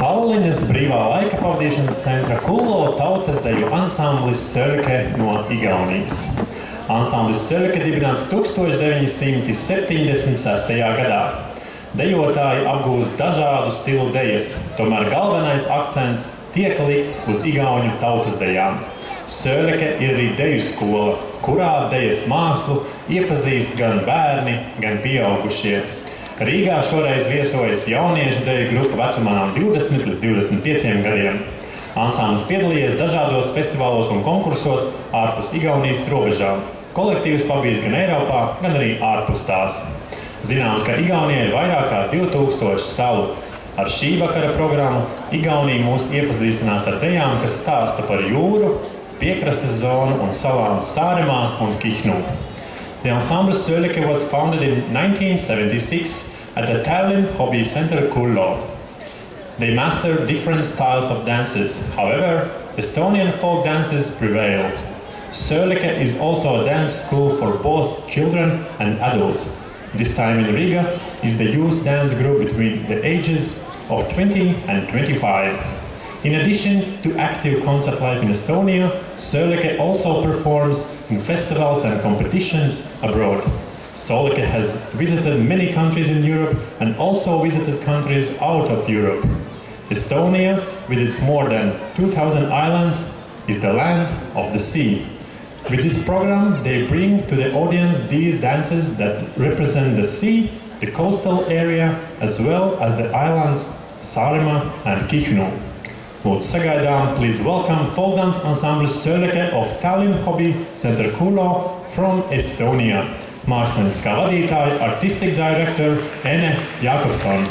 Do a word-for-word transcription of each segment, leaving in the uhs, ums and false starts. Tallinas brīvā laika pavadīšanas centra Kullo tautas deju ansamblis Sõleke no Igaunijas. Ansamblis Sõleke dibināts tūkstoš deviņi simti septiņdesmit sestajā gadā. Dejotāji apgūst dažādu stilu dejas, tomēr galvenais akcents tiek likts uz igauņu tautas dejām. Sõleke ir arī deju skola, kurā dejas mākslu iepazīst gan bērni, gan pieaugušie. Rīgā šoreiz viesojas jauniešu deju grupa vecumā no divdesmit līdz divdesmit pieciem gadiem. Ansamblis piedalījies dažādos festivālos un konkursos ārpus Igaunijas robežām. Kolektīvs pabijis gan Eiropā, gan arī ārpus tās. Zināms, ka Igaunijai ir vairāk kā divi tūkstoši salu. Ar šī vakara programmu Igaunija mūs iepazīstinās ar dejām, kas stāsta par jūru, piekrastes zonu un salām Sāremā un Kihno. The ensemble Sõleke was founded in nineteen seventy-six at the Tallinn hobby center Kullo. They master different styles of dances, however, Estonian folk dances prevail. Sõleke is also a dance school for both children and adults. This time in Riga is the youth dance group between the ages of twenty and twenty-five. In addition to active concert life in Estonia, Sõleke also performs in festivals and competitions abroad. Sõleke has visited many countries in Europe and also visited countries out of Europe. Estonia, with its more than two thousand islands, is the land of the sea. With this program, they bring to the audience these dances that represent the sea, the coastal area, as well as the islands Saaremaa and Kihno. Lūdzu sagaidām, please welcome folk dance ensemble Sõleke of Tallinn Hobby Center Kullo from Estonia. Māksliniskā vadītāja, artistic director Ene Jakobson.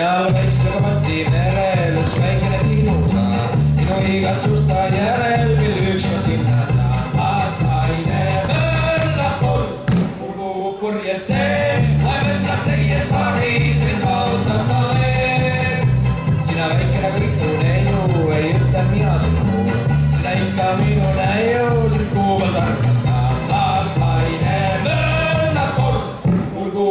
ja võiks kõrvalti merel üks väikene tinusa. Minu igatsust on järel, küll ükskord sinna saan vastaine möllapur. Kuhu purjes see, aevetab tegies varis, mind vahutab ta ees. Sina väikene võitu neiu, ei ütle mina sinu, sina ikka minu näiu, siit kuuval tarkast saan vastaine möllapur. Kuhu